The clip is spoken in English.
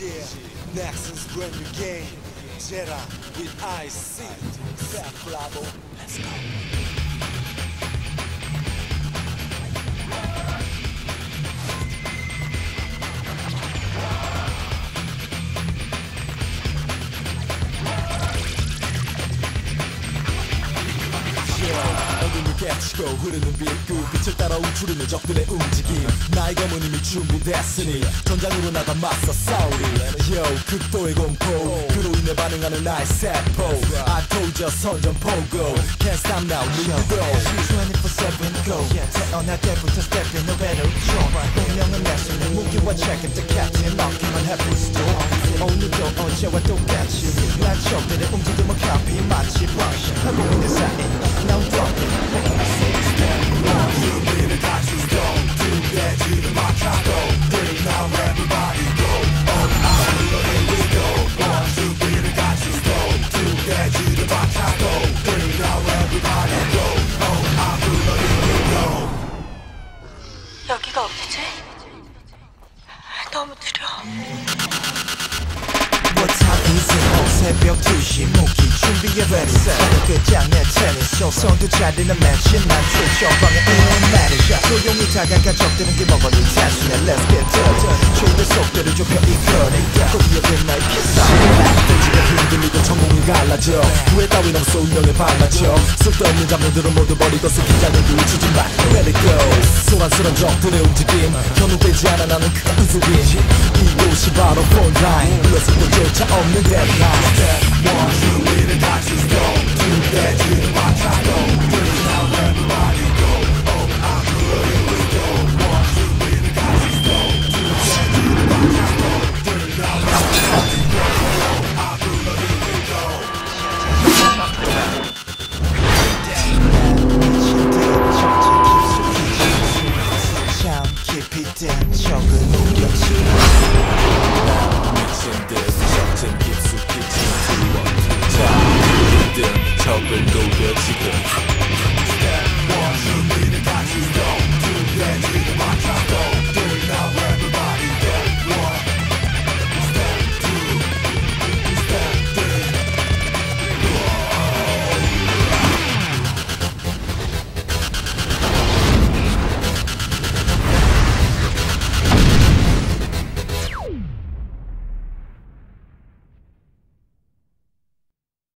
Yeah, Nexus brand new game. Jedi with IC. Fat Flavo. Let's go. 깨치고 흐르는 빛구 빛을 따라 움츠르는 적들의 움직임 나의 검은 이미 준비됐으니 전장으로 나가 맞서 싸우리 Yo 극도의 공포 그로 인해 반응하는 나의 세포 I told you 선전포고 Can't stop now lead the door 24/7 go 태어날 때부터 step in the battle 운명은 내 손에 무기와 책임자 captain 넣기만 해볼 수도 오늘도 언제와 똑같이 난 적들의 움직임을 copy 마치 brush 하고 있는 사인 Now dropping 여기가 어디지? 너무 두려워. Be ready, set. Good job, net tennis. So, do chat in a mansion. I'm switch off on the manager. So, you need to get a job. Didn't give up on the test. Let's get dirty. Show the soap that you're going to be burning. Go be a good night. Kiss up. 던지가 흔들리고 천공이 갈라져. 후회 따윈 없어 운명에 발맞춰. 쓸데없는 잡념들은 모두 버리고 숙이자는 눈치지 마. Let it go. 소란스런 적들의 움직임. 현혹되지 않아 나는 그 움직임. 이곳이 바로 본라인. 물러서도조차 없는 데드라인. 적을 노려 지금